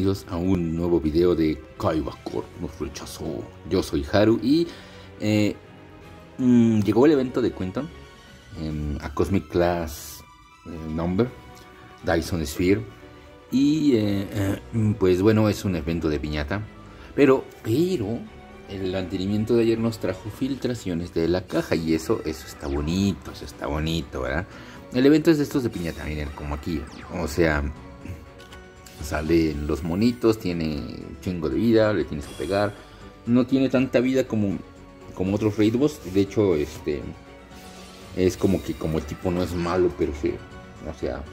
bienvenidos a un nuevo video de Kaiba Corp nos rechazó. Yo soy Haru y llegó el evento de Quinton a Cosmic Class, Number, Dyson Sphere. Y pues bueno, es un evento de piñata. Pero el mantenimiento de ayer nos trajo filtraciones de la caja. Y eso está bonito, ¿verdad? El evento es de estos de piñata, miren, como aquí. O sea, salen los monitos, tiene un chingo de vida, le tienes que pegar. No tiene tanta vida como otros raid boss. De hecho, es como que el tipo no es malo, pero sí. O sea,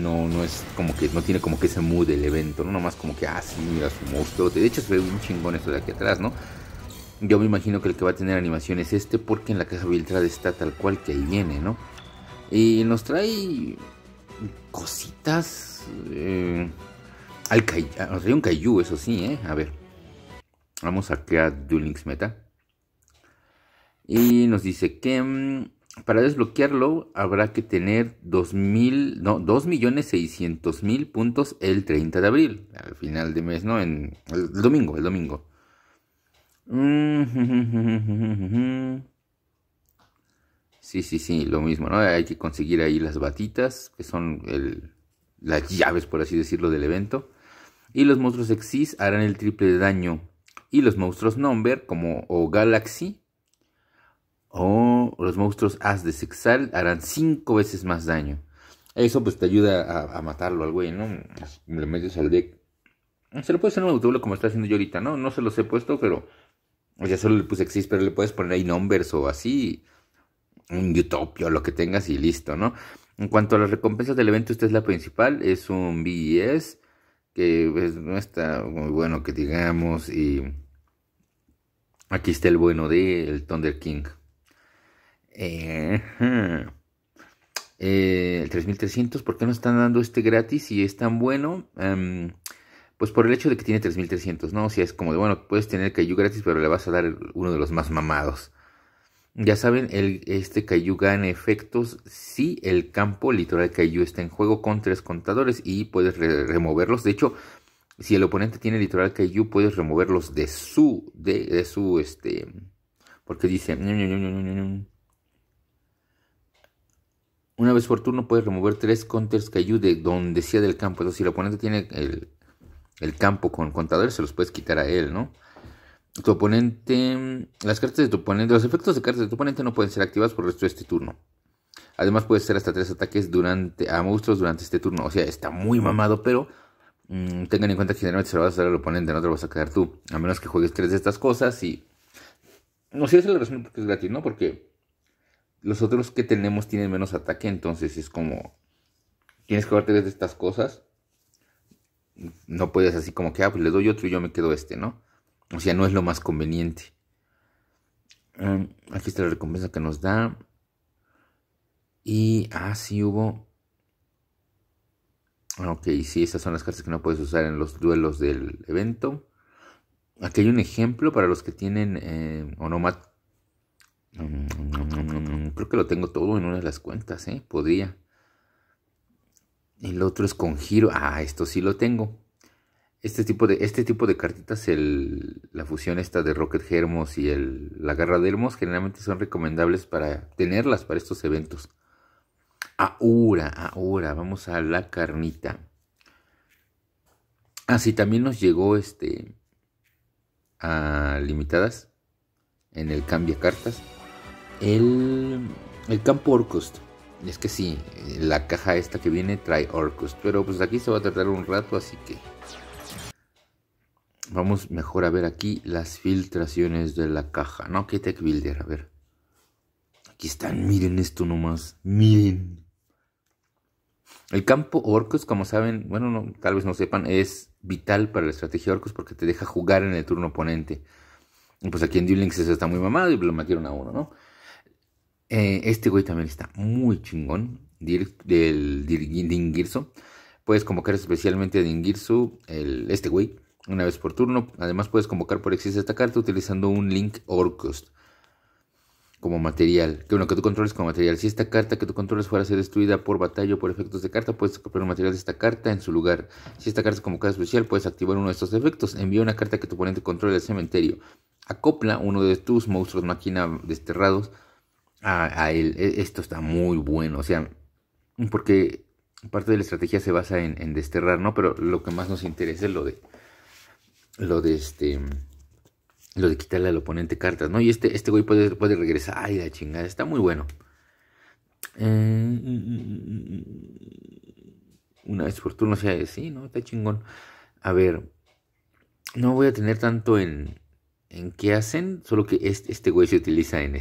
no es como que, no tiene como que ese mood del evento, ¿no? Nomás como que, sí, mira su monstruo. De hecho, se ve un chingón esto de aquí atrás, ¿no? Yo me imagino que el que va a tener animación es este, porque en la caja filtrada está tal cual que ahí viene, ¿no? Y nos trae cositas. Nos trae un Kaiju, eso sí, A ver. Vamos a crear Duel Links Meta. Y nos dice que para desbloquearlo habrá que tener 2.600.000 puntos el 30 de abril. Al final de mes, ¿no? El domingo. Sí, lo mismo, ¿no? Hay que conseguir ahí las batitas, que son las llaves, por así decirlo, del evento. Y los monstruos Xyz harán el triple de daño. Y los monstruos Number, o Galaxy, o los monstruos As de Sexal, harán 5 veces más daño. Eso pues te ayuda a matarlo al güey, ¿no? Le metes al deck. Se lo puede hacer un Utopio como está haciendo yo ahorita, ¿no? No se los he puesto, pero... O sea, solo le puse Xyz, pero le puedes poner ahí Numbers o así... un Utopio, lo que tengas y listo, ¿no? En cuanto a las recompensas del evento, esta es la principal. Es un B.E.S. que pues, no está muy bueno que digamos. Y aquí está el bueno de el Thunder King. 3.300, ¿por qué no están dando este gratis si es tan bueno? Pues por el hecho de que tiene 3.300, ¿no? O sea, es como de, bueno, puedes tener Kaiju gratis, pero le vas a dar uno de los más mamados. Ya saben, este Kaiju gana efectos si el campo literal Kaiju está en juego con 3 contadores y puedes removerlos. De hecho, si el oponente tiene literal Kaiju, puedes removerlos de su... porque dice... Una vez por turno puedes remover 3 counters Kaiju de donde sea del campo. Entonces, si el oponente tiene el campo con contadores, se los puedes quitar a él, ¿no? Tu oponente, las cartas de tu oponente, los efectos de cartas de tu oponente no pueden ser activados por el resto de este turno. Además puedes hacer hasta 3 ataques a monstruos durante este turno. O sea, está muy mamado, pero tengan en cuenta que generalmente se lo vas a dar al oponente, no te lo vas a quedar tú. A menos que juegues 3 de estas cosas y... No sé, esa es la razón porque es gratis, ¿no? Porque los otros que tenemos tienen menos ataque, entonces es como... Tienes que jugar 3 de estas cosas. No puedes así como que, pues le doy otro y yo me quedo este, ¿no? O sea, no es lo más conveniente. Aquí está la recompensa que nos da. Y, sí hubo... Ok, sí, esas son las cartas que no puedes usar en los duelos del evento. Aquí hay un ejemplo para los que tienen Onomat. Creo que lo tengo todo en una de las cuentas, Podría. El otro es con giro. Esto sí lo tengo. Este tipo de cartitas, la fusión esta de Rocket Hermos y la garra de Hermos, generalmente son recomendables para tenerlas para estos eventos. Ahora, vamos a la carnita. Sí, también nos llegó a limitadas en el cambia cartas. El campo Orcust. Es que sí, la caja esta que viene trae Orcust, pero pues aquí se va a tratar un rato, así que... Vamos mejor a ver aquí las filtraciones de la caja, ¿no? Que Tech Builder, a ver. Aquí están, miren esto nomás, miren. El campo Orcus, como saben, bueno, no, tal vez no sepan, es vital para la estrategia Orcus porque te deja jugar en el turno oponente. Y pues aquí en Duel Links eso está muy mamado y lo metieron a uno, ¿no? Este güey también está muy chingón, del Dingirsu. Puedes convocar especialmente a Dingirsu, este güey. Una vez por turno, además puedes convocar por Xyz esta carta utilizando un link Orcust. como material, que bueno, que tú controles como material. Si esta carta que tú controles fuera a ser destruida por batalla o por efectos de carta, puedes copiar un material de esta carta en su lugar. Si esta carta es convocada especial, puedes activar uno de estos efectos. Envía una carta que tu oponente controle al cementerio. Acopla uno de tus monstruos máquina desterrados a él. Esto está muy bueno, o sea, porque parte de la estrategia se basa en desterrar, ¿no? Pero lo que más nos interesa es lo de quitarle al oponente cartas, ¿no? Y este güey puede regresar. Ay, la chingada, está muy bueno. Una vez por turno, o sea, sí, ¿no? Está chingón. A ver, no voy a tener tanto en qué hacen, solo que este güey se utiliza en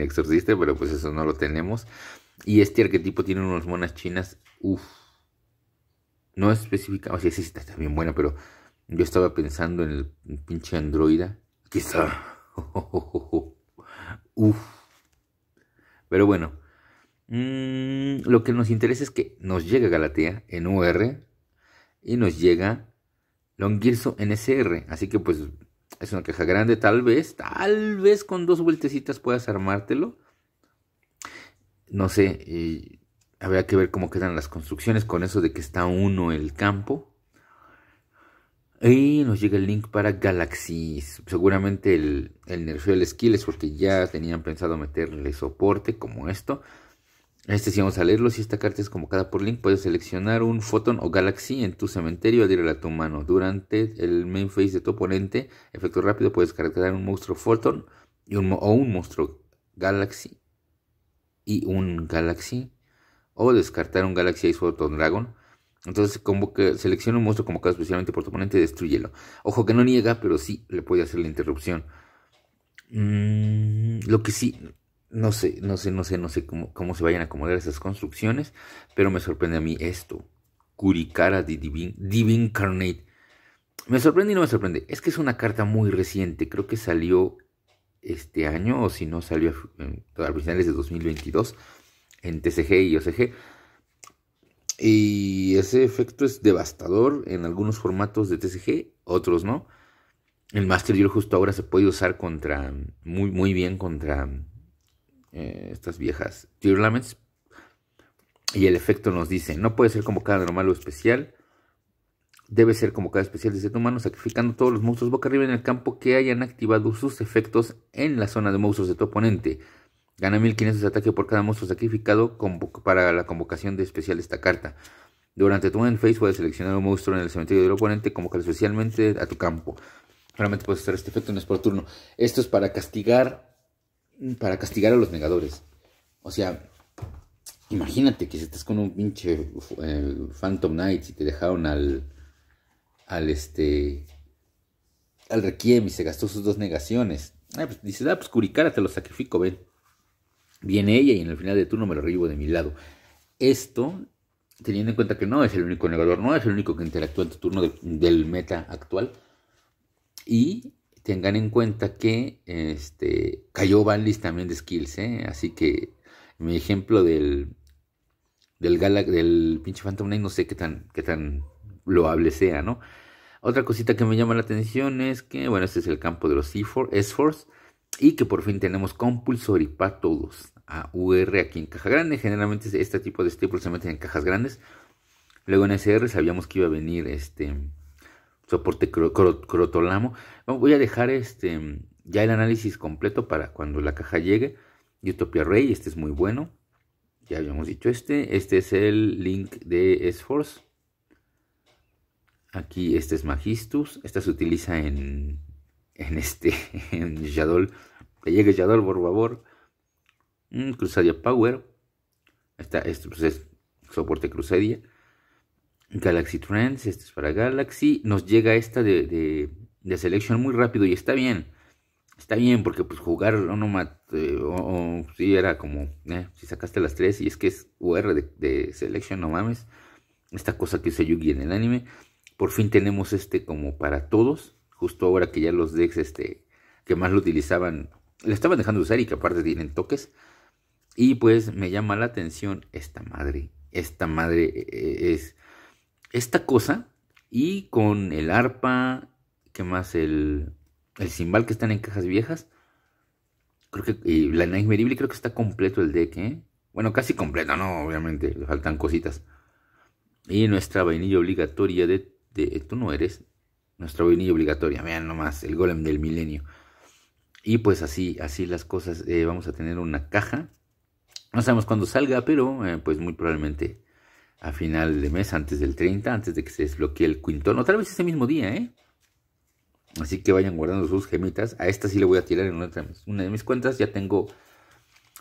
Exorcista, pero pues eso no lo tenemos. Y este arquetipo tiene unos monas chinas, uff, no es específica, o sea, sí está bien buena, pero yo estaba pensando en el pinche androida. Aquí está. Uff. Pero bueno. Lo que nos interesa es que nos llega Galatea en UR. Y nos llega Longirsu en SR. Así que pues es una caja grande. Tal vez con dos vueltecitas puedas armártelo. No sé. Habrá que ver cómo quedan las construcciones con eso de que está uno el campo. Y nos llega el link para Galaxy. Seguramente el nerfeo del skill es porque ya tenían pensado meterle soporte como esto. Sí vamos a leerlo. Si esta carta es convocada por link, puedes seleccionar un Photon o Galaxy en tu cementerio y adherirla a tu mano. Durante el main phase de tu oponente, efecto rápido, puedes cargar un monstruo Photon o un monstruo Galaxy y un Galaxy. O descartar un Galaxy y Photon Dragon. Entonces selecciona un monstruo convocado especialmente por tu oponente y destrúyelo. Ojo que no niega, pero sí le puede hacer la interrupción. Lo que sí, no sé cómo se vayan a acomodar esas construcciones, pero me sorprende a mí esto. Kurikara Divine Incarnate. Me sorprende y no me sorprende. Es que es una carta muy reciente. Creo que salió este año, o si no salió a finales de 2022 en TCG y OCG. Y ese efecto es devastador en algunos formatos de TCG, otros no. El Master Duel justo ahora se puede usar muy bien contra estas viejas Tier Laments. Y el efecto nos dice, no puede ser convocada normal o especial. Debe ser convocada especial desde tu mano, sacrificando todos los monstruos boca arriba en el campo que hayan activado sus efectos en la zona de monstruos de tu oponente. Gana 1500 de ataque por cada monstruo sacrificado para la convocación de especial de esta carta. Durante tu end phase puedes seleccionar un monstruo en el cementerio del oponente, convocar especialmente a tu campo. Realmente puedes hacer este efecto una vez por turno. Esto es para castigar a los negadores. O sea, imagínate que si estás con un pinche Phantom Knight y te dejaron al Requiem y se gastó sus dos negaciones. Pues, dices, pues Kurikara te lo sacrifico, ven. Viene ella y en el final de turno me lo revivo de mi lado. Esto, teniendo en cuenta que no es el único negador, no es el único que interactúa en tu turno del meta actual. Y tengan en cuenta que cayó banlist también de skills, ¿eh? Así que mi ejemplo del pinche Phantom Knight no sé qué tan loable sea, ¿no? Otra cosita que me llama la atención es que, bueno, este es el campo de los S-Force. Y que por fin tenemos Compulsori para todos. AUR aquí en caja grande. Generalmente este tipo de staples se meten en cajas grandes. Luego en SR sabíamos que iba a venir soporte Crotolamo. Bueno, voy a dejar ya el análisis completo para cuando la caja llegue. Utopia Ray, este es muy bueno. Ya habíamos dicho Este es el link de S-Force. Aquí este es Magistus. Esta se utiliza en Yadol. Que llegue Yadol, por favor. Crusadia Power. Este pues es soporte Crusadia. Galaxy Trends. Este es para Galaxy. Nos llega esta de Selection muy rápido. Y está bien. Está bien porque pues jugar sí era como. Si sacaste las tres y es que es UR de Selection, no mames. Esta cosa que usa Yugi en el anime. Por fin tenemos como para todos. Justo ahora que ya los decks que más lo utilizaban, lo estaban dejando usar y que aparte tienen toques. Y pues me llama la atención esta madre es esta cosa. Y con el arpa, que más el cimbal que están en cajas viejas. Creo que la Nightmare Evil, creo que está completo el deck, ¿eh? Bueno, casi completo, ¿no? Obviamente, le faltan cositas. Y nuestra vainilla obligatoria de tú no eres. Nuestra vainilla obligatoria, vean nomás, el golem del milenio. Y pues así las cosas. Vamos a tener una caja. No sabemos cuándo salga, pero pues muy probablemente a final de mes, antes del 30, antes de que se desbloquee el Quinton. O tal vez ese mismo día, ¿eh? Así que vayan guardando sus gemitas. A esta sí le voy a tirar en una de mis cuentas. Ya tengo...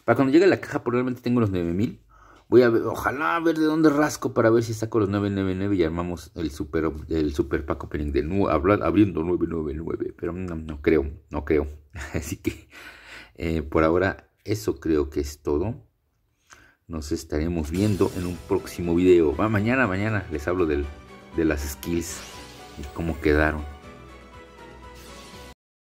Para cuando llegue a la caja probablemente tengo los 9000. Voy a ver, ojalá a ver de dónde rasco para ver si saco los 999 y armamos el super pack opening de nuevo, abriendo 999. Pero no creo. Así que por ahora eso creo que es todo. Nos estaremos viendo en un próximo video. Mañana les hablo de las skills y cómo quedaron.